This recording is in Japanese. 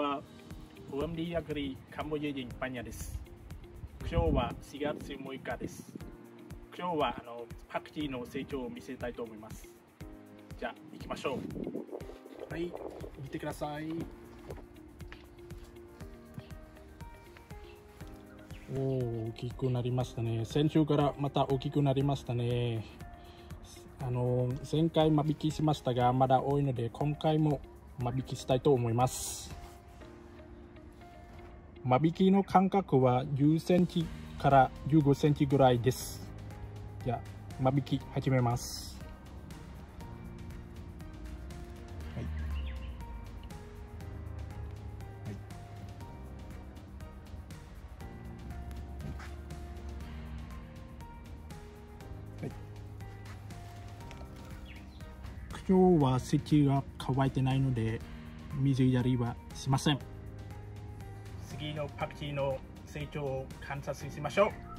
はウンリアグリカンボジア人パニャです。今日は4月6日です。今日はパクチーの成長を見せたいと思います。じゃあ行きましょう。はい、見てください。おお、大きくなりましたね。先週からまた大きくなりましたね。前回間引きしましたが、まだ多いので今回も間引きしたいと思います。間引きの間隔は10センチから15センチぐらいです。じゃあ間引き始めます。はいはい、はい、今日は土が乾いてないので水やりはしません。次のパクチーの成長を観察しましょう。